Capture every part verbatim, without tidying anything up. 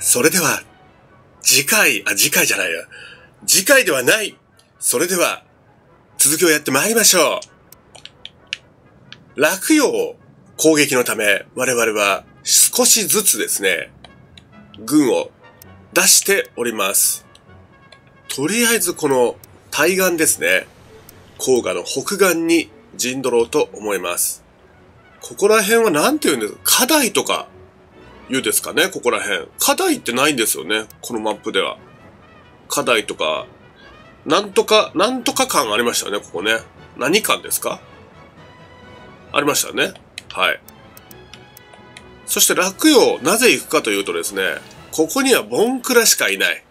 それでは、次回、あ、次回じゃないや。次回ではない。それでは、続きをやってまいりましょう。洛陽攻撃のため、我々は少しずつですね、軍を出しております。とりあえずこの対岸ですね、黄河の北岸に陣取ろうと思います。ここら辺は何て言うんですか、花台とか言うですかね、ここら辺。花台ってないんですよね、このマップでは。花台とか、なんとか、なんとか感ありましたよね、ここね。何感ですか？ありましたね。はい。そして洛陽、なぜ行くかというとですね、ここにはボンクラしかいない。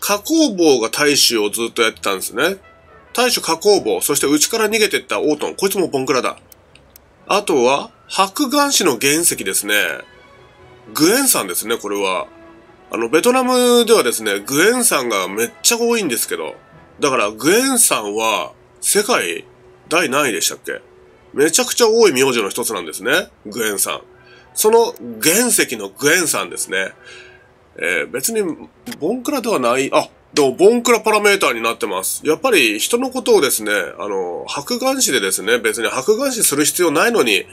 花工房が大衆をずっとやってたんですね。大衆花工房、そして内から逃げてったオートン、こいつもボンクラだ。あとは、白岩子の原石ですね。グエン酸ですね、これは。あの、ベトナムではですね、グエン酸がめっちゃ多いんですけど。だから、グエン酸は、世界、第何位でしたっけ？めちゃくちゃ多い名字の一つなんですね、グエン酸。その原石のグエン酸ですね。えー、別に、ボンクラではない、あ、でも、ボンクラパラメーターになってます。やっぱり、人のことをですね、あの、白眼視でですね、別に白眼視する必要ないのに、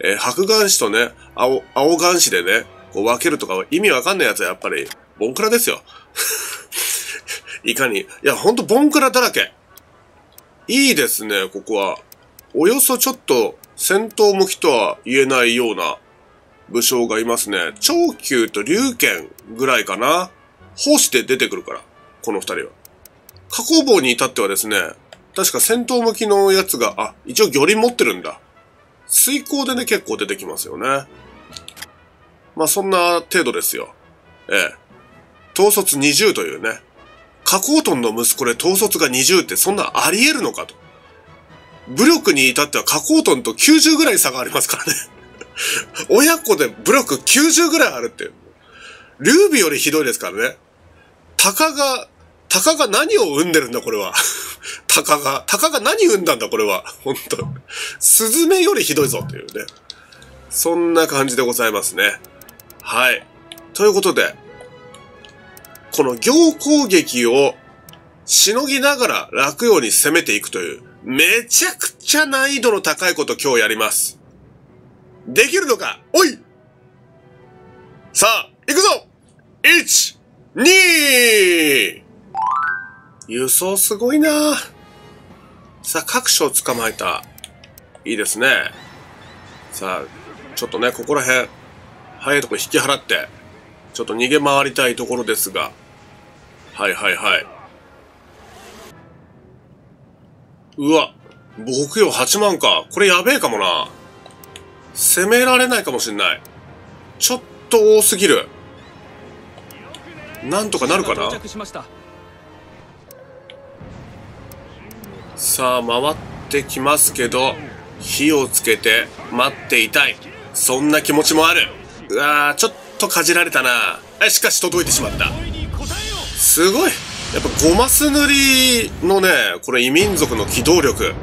えー、白眼視とね、青、青眼視でね、こう分けるとかは意味わかんないやつはやっぱり、ボンクラですよ。いかに。いや、ほんとボンクラだらけ。いいですね、ここは。およそちょっと、戦闘向きとは言えないような武将がいますね。長久と龍拳ぐらいかな。奉仕で出てくるから。この二人は。花工房に至ってはですね、確か戦闘向きのやつが、あ、一応魚鱗持ってるんだ。水耕でね、結構出てきますよね。まあそんな程度ですよ。ええ。統率にじゅうというね。花工頓の息子で統率がにじゅうってそんなあり得るのかと。武力に至っては花工頓ときゅうじゅうぐらい差がありますからね。親子で武力きゅうじゅうぐらいあるっていう。劉備よりひどいですからね。たかが、たかが何を生んでるんだ、これは。たかが、たかが何生んだんだ、これは。本当スズメよりひどいぞ、というね。そんな感じでございますね。はい。ということで、この行攻撃をしのぎながら洛陽に攻めていくという、めちゃくちゃ難易度の高いこと今日やります。できるのか？おい！さあ、行くぞ！ いち！ に！ 輸送すごいなぁ。さあ、各所を捕まえた。いいですね。さあ、ちょっとね、ここら辺、早いとこ引き払って、ちょっと逃げ回りたいところですが。はいはいはい。うわ、木曜はちまんか。これやべえかもな。攻められないかもしんない。ちょっと多すぎる。なんとかなるかな。さあ、回ってきますけど、火をつけて待っていたい。そんな気持ちもある。うわー、ちょっとかじられたな。しかし届いてしまった。すごい。やっぱゴマス塗りのね、これ異民族の機動力。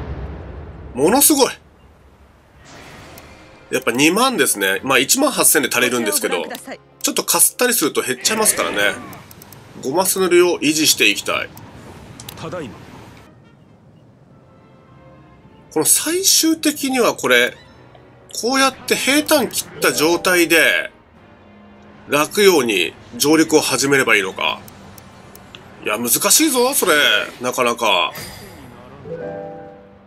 ものすごい。やっぱにまんですね。まあいちまんはっせんで足りるんですけど、ちょっとかすったりすると減っちゃいますからね。ゴマス塗りを維持していきたい。ただいま。この最終的にはこれ、こうやって平坦切った状態で、洛陽に上陸を始めればいいのか。いや、難しいぞ、それ。なかなか。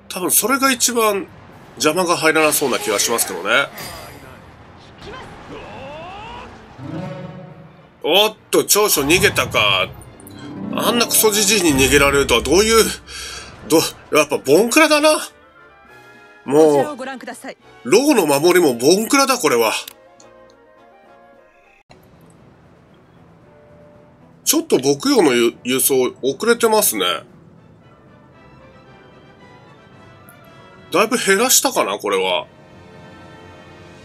多分それが一番、邪魔が入らなそうな気がしますけどね。おっと、長所逃げたか。あんなクソじじいに逃げられるとはどういう、ど、やっぱボンクラだな。もう、牢の守りもボンクラだ、これは。ちょっと牧羊の輸送遅れてますね。だいぶ減らしたかな、これは。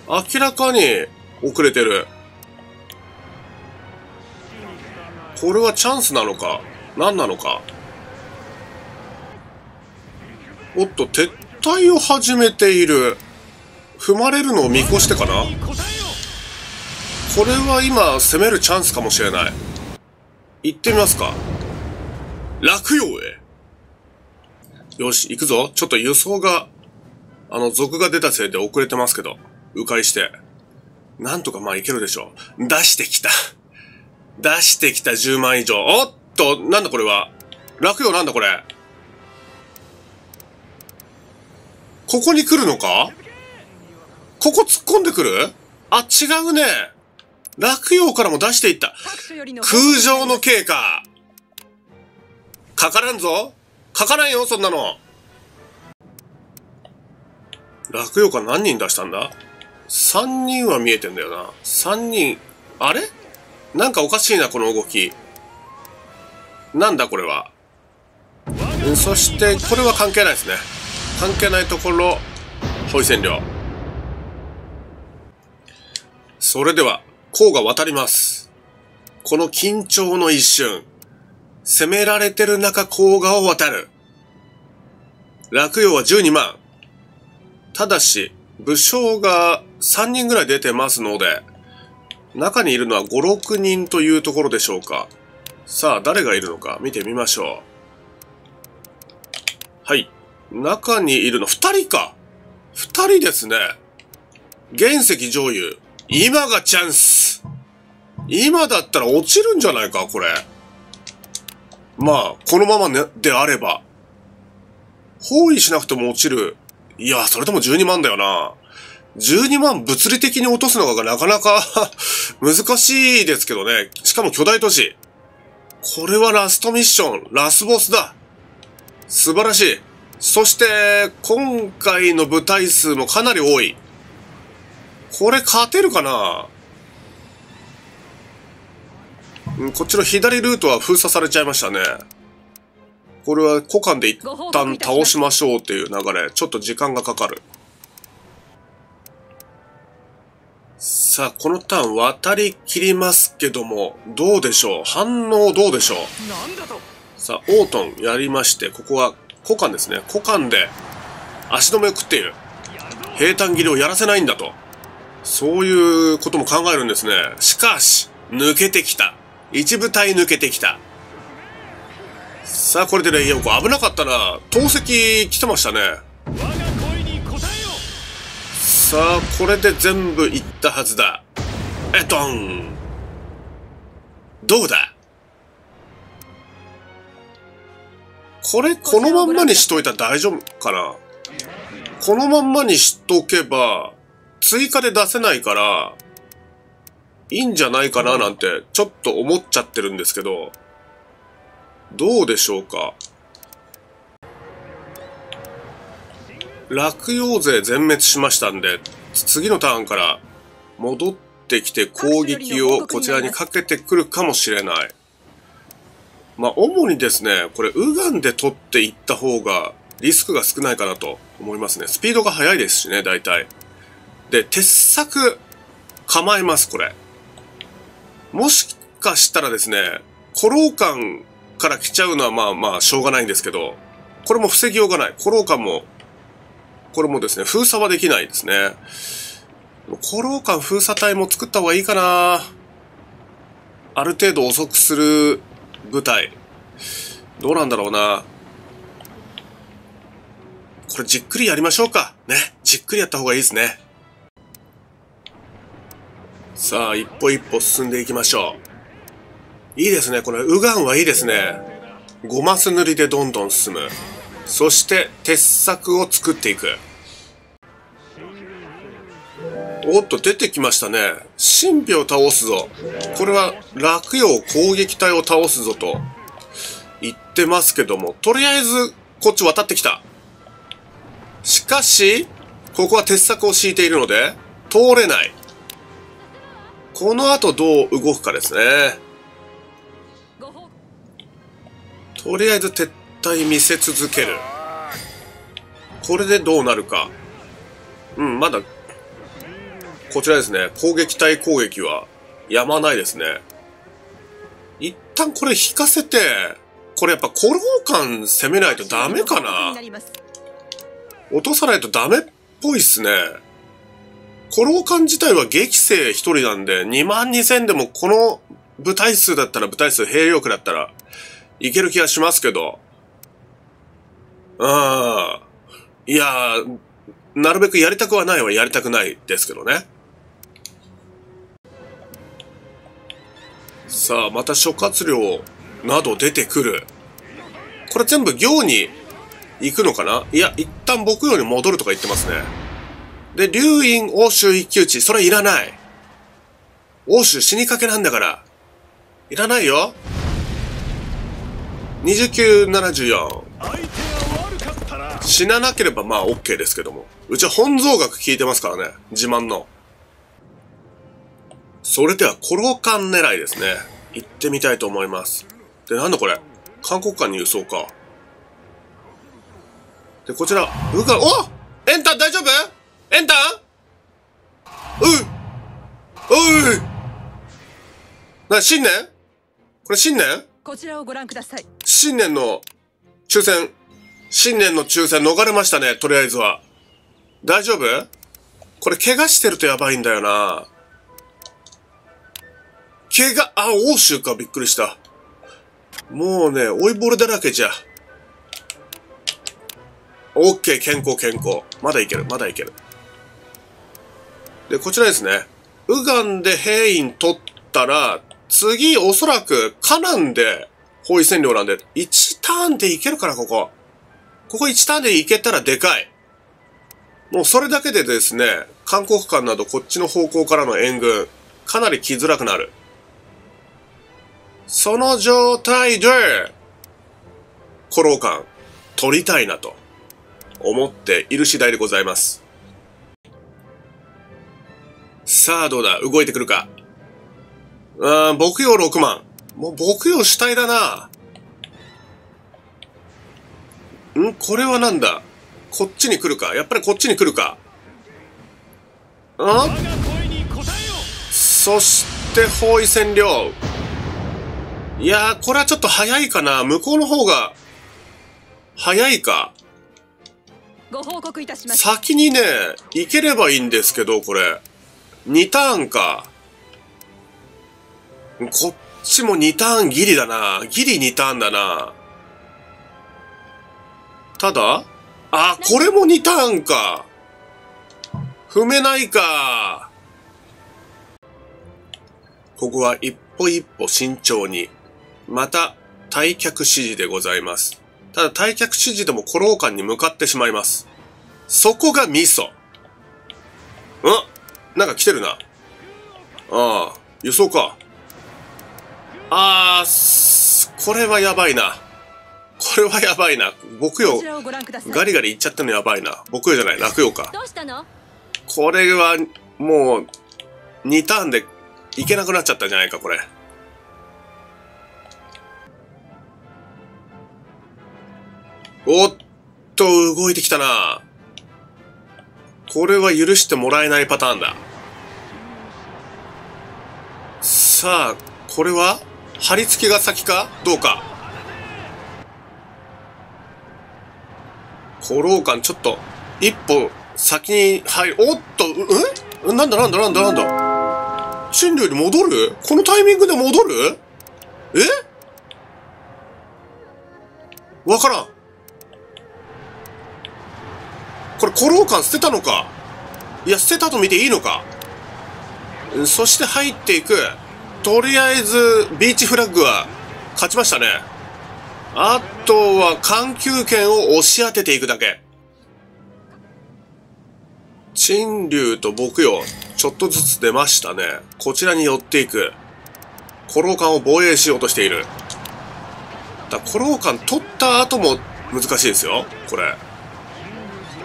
明らかに遅れてる。これはチャンスなのか何なのか。おっと、撤退を始めている。踏まれるのを見越してかな。これは今攻めるチャンスかもしれない。行ってみますか。洛陽へ。よし、行くぞ。ちょっと輸送が、あの、賊が出たせいで遅れてますけど、迂回して。なんとかまあいけるでしょう。出してきた。出してきたじゅうまん以上。おっと、なんだこれは。洛陽なんだこれ。ここに来るのか？ここ突っ込んでくる？あ、違うね。洛陽からも出していった。空城の計か。かからんぞ。かからんよ、そんなの。洛陽から何人出したんだ？ さん 人は見えてんだよな。さんにん。あれ？なんかおかしいな、この動き。なんだ、これは。そして、これは関係ないですね。関係ないところ、包囲占領。それでは、甲が渡ります。この緊張の一瞬。攻められてる中、甲賀を渡る。洛陽はじゅうにまん。ただし、武将がさんにんぐらい出てますので、中にいるのはご、ろくにんというところでしょうか。さあ、誰がいるのか見てみましょう。はい。中にいるのふたりか。ふたりですね。原石上優。今がチャンス。今だったら落ちるんじゃないか、これ。まあ、このまま、ね、であれば。包囲しなくても落ちる。いや、それともじゅうにまんだよな。じゅうにまん物理的に落とすのがなかなか難しいですけどね。しかも巨大都市。これはラストミッション。ラスボスだ。素晴らしい。そして、今回の部隊数もかなり多い。これ勝てるかな？こっちの左ルートは封鎖されちゃいましたね。これは古漢で一旦倒しましょうっていう流れ。ちょっと時間がかかる。さあ、このターン渡り切りますけども、どうでしょう？反応どうでしょう？さあ、オートンやりまして、ここは古漢ですね。古漢で足止めを食っている。平坦切りをやらせないんだと。そういうことも考えるんですね。しかし、抜けてきた。一部隊抜けてきた。さあ、これでレイヤーコ危なかったな。投石来てましたね。さあ、これで全部いったはずだ。えっとん。どうだこれ、このまんまにしといたら大丈夫かな。このまんまにしとけば、追加で出せないから、いいんじゃないかななんて、ちょっと思っちゃってるんですけど、どうでしょうか。洛陽勢全滅しましたんで、次のターンから戻ってきて攻撃をこちらにかけてくるかもしれない。まあ、主にですね、これ、右岸で取っていった方がリスクが少ないかなと思いますね。スピードが速いですしね、大体。で、鉄柵構えます、これ。もしかしたらですね、古老館から来ちゃうのはまあまあしょうがないんですけど、これも防ぎようがない。古老館も、これもですね、封鎖はできないですね。古老館封鎖隊も作った方がいいかな。ある程度遅くする部隊。どうなんだろうな。これじっくりやりましょうか。ね。じっくりやった方がいいですね。さあ、一歩一歩進んでいきましょう。いいですね。これ、右岸はいいですね。ゴマス塗りでどんどん進む。そして、鉄柵を作っていく。おっと、出てきましたね。神秘を倒すぞ。これは、洛陽攻撃隊を倒すぞと言ってますけども、とりあえず、こっち渡ってきた。しかし、ここは鉄柵を敷いているので、通れない。この後どう動くかですね。とりあえず撤退見せ続ける。これでどうなるか。うん、まだ、こちらですね。攻撃対攻撃はやまないですね。一旦これ引かせて、これやっぱ古老館攻めないとダメかな。落とさないとダメっぽいっすね。コローカン自体は激生一人なんで、にまんにせんでもこの部隊数だったら、部隊数、兵力だったら、いける気がしますけど。うん。いやー、なるべくやりたくはないはやりたくないですけどね。さあ、また諸葛亮など出てくる。これ全部行に行くのかな？いや、一旦僕より戻るとか言ってますね。で、龍院、欧州一騎打ち。それいらない。欧州死にかけなんだから。いらないよ。にじゅうきゅう、ななじゅうよん。死ななければまあ OK ですけども。うちは本草学聞いてますからね。自慢の。それでは、コロカン狙いですね。行ってみたいと思います。で、なんだこれ。韓国間に輸送か。で、こちら、うか、おエンタン大丈夫エンタンういおいな、新年これ新年こちらをご覧ください。新年の抽選。新年の抽選逃れましたね、とりあえずは。大丈夫これ怪我してるとやばいんだよな。怪我、あ、欧州か、びっくりした。もうね、追いボールだらけじゃ。オッケー、健康、健康。まだいける、まだいける。で、こちらですね。ウガンで兵員取ったら、次、おそらく、カナンで、包囲占領なんで、いちターンでいけるから、ここ。ここいちターンでいけたらでかい。もうそれだけでですね、韓国間などこっちの方向からの援軍、かなり来づらくなる。その状態で、コローカン、取りたいなと、思っている次第でございます。さあ、どうだ動いてくるか。うーん、牧羊ろくまん。もう牧羊主体だな。んこれはなんだこっちに来るかやっぱりこっちに来るかんそして、包囲占領。いやー、これはちょっと早いかな。向こうの方が、早いか。ご報告いたします。先にね、行ければいいんですけど、これ。にターンか。こっちもにターンギリだな。ギリにターンだな。ただあ、これもにターンか。踏めないか。ここは一歩一歩慎重に。また、退却指示でございます。ただ退却指示でもコローカンに向かってしまいます。そこがミソ。んなんか来てるな。ああ、輸送か。あー、これはやばいな。これはやばいな。僕よ、ガリガリいっちゃってんのやばいな。僕よじゃない、落葉か。どうしたの？これは、もう、にターンでいけなくなっちゃったんじゃないか、これ。おっと、動いてきたな。これは許してもらえないパターンだ。さあ、これは貼り付けが先かどうか。コローカン、ちょっと、一歩先に入る。おっと、うんなんだなんだなんだなんだ。進路より戻る？このタイミングで戻る？え？わからん。これ、コローカン捨てたのか。いや、捨てたと見ていいのか。そして入っていく。とりあえず、ビーチフラッグは勝ちましたね。あとは、環球圏を押し当てていくだけ。陳龍と牧羊、ちょっとずつ出ましたね。こちらに寄っていく。コローカンを防衛しようとしている。だコローカン取った後も難しいですよ、これ。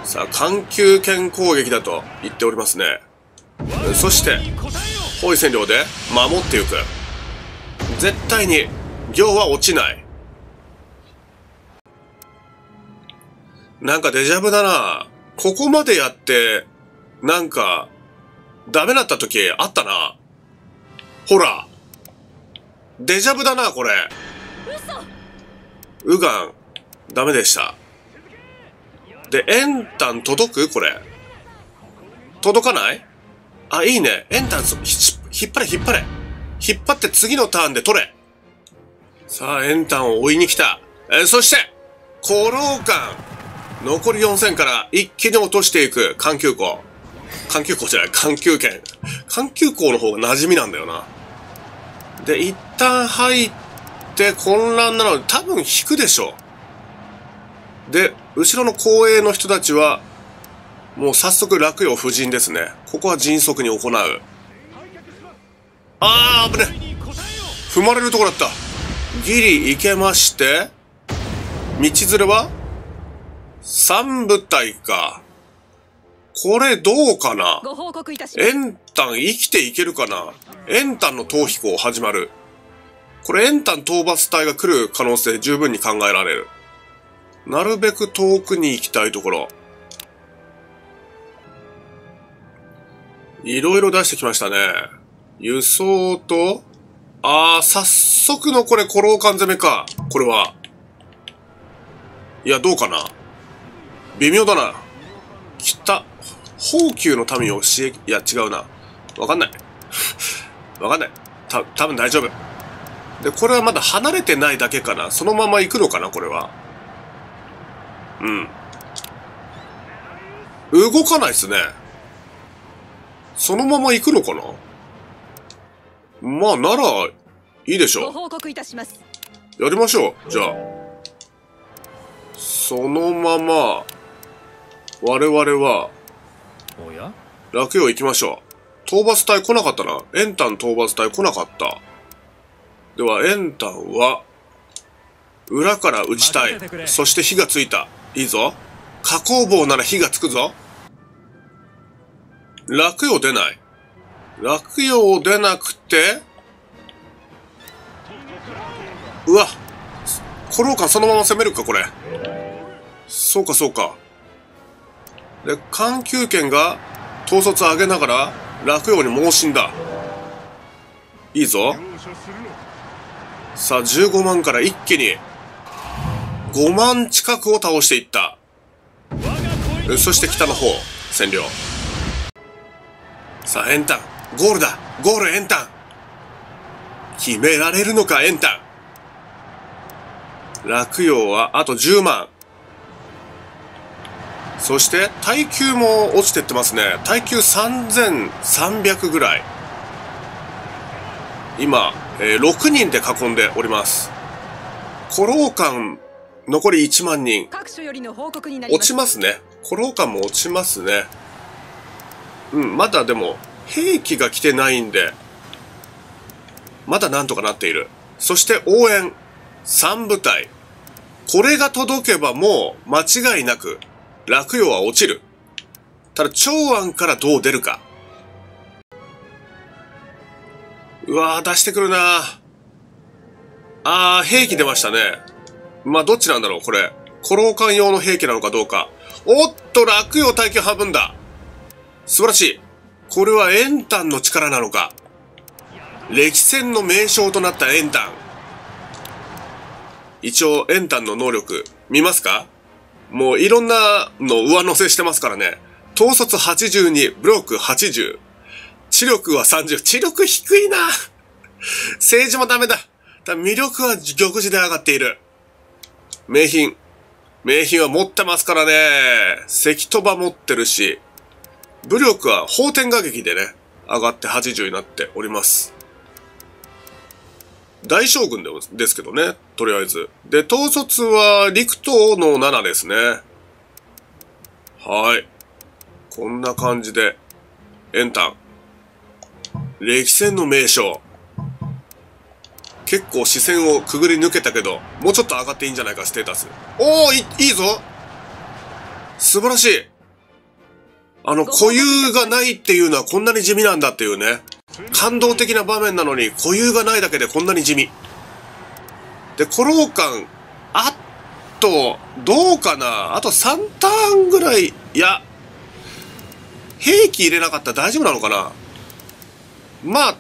さあ、環球圏攻撃だと言っておりますね。そして、包囲占領で守っていく。絶対に、行は落ちない。なんかデジャブだな。ここまでやって、なんか、ダメだった時あったな。ほら。デジャブだな、これ。ウガン、ダメでした。で、エンタン届く？これ。届かない？あ、いいね。エンタンス、引っ張れ、引っ張れ。引っ張って次のターンで取れ。さあ、エンタンを追いに来た。えー、そして、コローカン。残りよんせんから一気に落としていく。環球校。環球校じゃない、環球圏。環球校の方が馴染みなんだよな。で、一旦入って混乱なので、多分引くでしょう。で、後ろの後衛の人たちは、もう早速落葉布陣ですね。ここは迅速に行う。あー、危ね。踏まれるとこだった。ギリ行けまして、道連れはさん部隊か。これどうかな？エンタン生きていけるかな？エンタンの逃避行始まる。これエンタン討伐隊が来る可能性十分に考えられる。なるべく遠くに行きたいところ。いろいろ出してきましたね。輸送と、あー、早速のこれ、コローカン攻めか。これは。いや、どうかな。微妙だな。北、宝給の民を刺激、いや、違うな。わかんない。わかんない。た、多分大丈夫。で、これはまだ離れてないだけかな。そのまま行くのかな、これは。うん。動かないっすね。そのまま行くのかな。まあ、なら、いいでしょう。ご報告いたします。やりましょう。じゃあ。そのまま、我々は、落葉行きましょう。討伐隊来なかったな。エンタン討伐隊来なかった。では、エンタンは、裏から撃ちたい。そして火がついた。いいぞ。火攻棒なら火がつくぞ。落葉出ない。落葉出なくて、うわ、コローカンそのまま攻めるか、これ。そうか、そうか。で、環球圏が統率上げながら、落葉に猛進だ。いいぞ。さあ、じゅうごまんから一気に、ごまん近くを倒していった。そして北の方、占領。さあ、エンタン。ゴールだ。ゴール、エンタン。決められるのか、エンタン。落葉は、あとじゅうまん。そして、耐久も落ちてってますね。耐久さんぜんさんびゃくぐらい。今、えー、ろくにんで囲んでおります。コローカン、残りいちまんにん。落ちますね。コローカンも落ちますね。うん、まだでも、兵器が来てないんで、まだなんとかなっている。そして応援。さん部隊。これが届けばもう、間違いなく、落葉は落ちる。ただ、長安からどう出るか。うわぁ、出してくるなぁ。あー、兵器出ましたね。まあ、どっちなんだろう、これ。コローカン用の兵器なのかどうか。おっと、落葉耐久半分だ。素晴らしい。これはエンタンの力なのか。歴戦の名将となったエンタン。一応、エンタンの能力、見ますか？もういろんなの上乗せしてますからね。統率はちじゅうに、ブロックはちじゅう。知力はさんじゅう。知力低いな。政治もダメだ。だ魅力は玉璽で上がっている。名品。名品は持ってますからね。石飛ば持ってるし。武力は方天下劇でね、上がってはちじゅうになっております。大将軍ですけどね、とりあえず。で、統率は陸東のななですね。はい。こんな感じで、エンタン。歴戦の名将。結構視線をくぐり抜けたけど、もうちょっと上がっていいんじゃないか、ステータス。おー、いいいぞ！素晴らしい！あの、固有がないっていうのはこんなに地味なんだっていうね。感動的な場面なのに、固有がないだけでこんなに地味。で、コローカン、あと、どうかな？あとさんターンぐらい、いや、兵器入れなかったら大丈夫なのかな？まあ、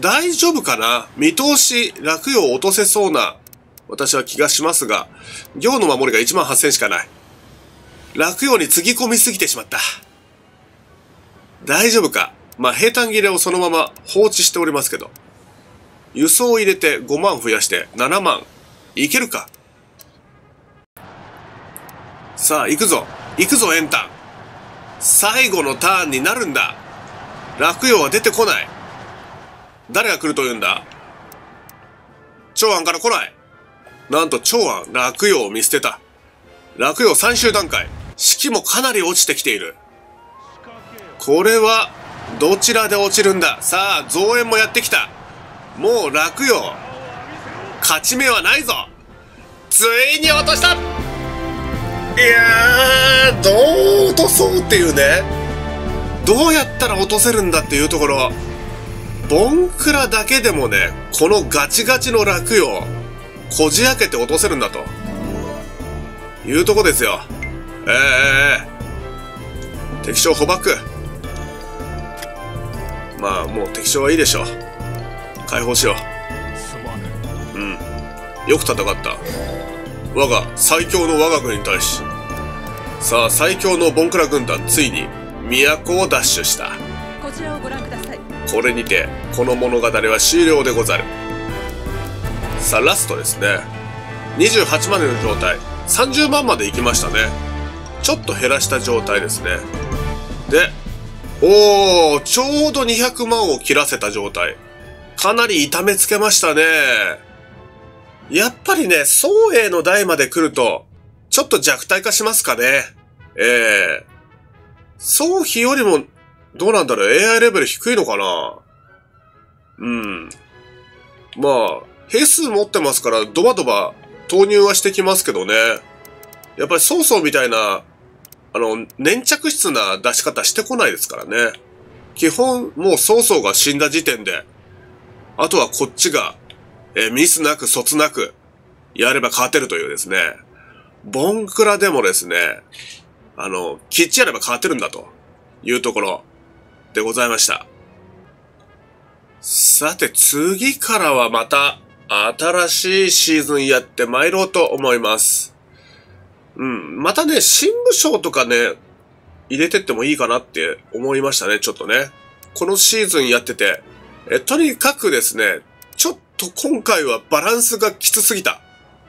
大丈夫かな？見通し、落葉を落とせそうな、私は気がしますが、行の守りがいちまんはっせんしかない。落葉につぎ込みすぎてしまった。大丈夫か？まあ、平坦切れをそのまま放置しておりますけど、輸送を入れてごまん増やしてななまん。いけるか。さあ、行くぞ。行くぞ、エンタン。最後のターンになるんだ。落葉は出てこない。誰が来ると言うんだ？長安から来ない。なんと長安、落葉を見捨てた。落葉最終段階。士気もかなり落ちてきている。これは、どちらで落ちるんだ？さあ、増援もやってきた。もう落葉、勝ち目はないぞ。ついに落とした。いやー、どう落とそうっていうね。どうやったら落とせるんだっていうところ。ボンクラだけでもね、このガチガチの落葉、こじ開けて落とせるんだというとこですよ。ええー、敵将捕獲。まあもう敵将はいいでしょう。解放しよう。うん。よく戦った。我が最強の我が軍に対し、さあ最強のボンクラ軍団、ついに都を奪取した。こちらをご覧ください。これにてこの物語は終了でござる。さあラストですね。にじゅうはちまでの状態、さんじゅうまんまで行きましたね。ちょっと減らした状態ですね。で、おお、ちょうどにひゃくまんを切らせた状態。かなり痛めつけましたね。やっぱりね、宋英の代まで来ると、ちょっと弱体化しますかね。ええー。宋飛よりも、どうなんだろう、エーアイ レベル低いのかな。うん。まあ、兵数持ってますから、ドバドバ投入はしてきますけどね。やっぱり曹操みたいな、あの、粘着質な出し方してこないですからね。基本、もう曹操が死んだ時点で、あとはこっちが、え、ミスなく、そつなく、やれば勝てるというですね。ボンクラでもですね、あの、きっちりやれば勝てるんだというところでございました。さて、次からはまた、新しいシーズンやって参ろうと思います。うん。またね、新武将とかね、入れてってもいいかなって思いましたね、ちょっとね。このシーズンやってて、え、とにかくですね、ちょっと今回はバランスがきつすぎた。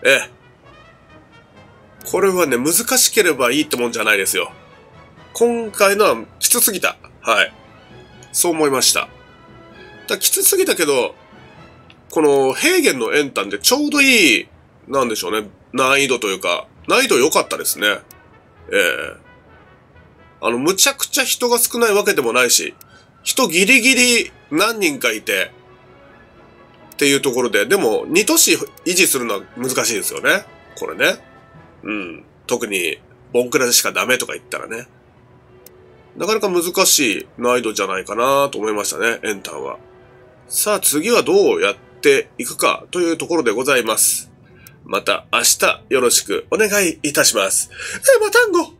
ええ。これはね、難しければいいってもんじゃないですよ。今回のはきつすぎた。はい。そう思いました。だきつすぎたけど、この平原の円端でちょうどいい、なんでしょうね、難易度というか、難易度良かったですね。ええ。あの、むちゃくちゃ人が少ないわけでもないし、人ギリギリ何人かいて、っていうところで、でもに都市維持するのは難しいですよね。これね。うん。特に、ボンクラでしかダメとか言ったらね。なかなか難しい難易度じゃないかなと思いましたね、円端は。さあ次はどうやっていくかというところでございます。また明日よろしくお願いいたします。え、またんご。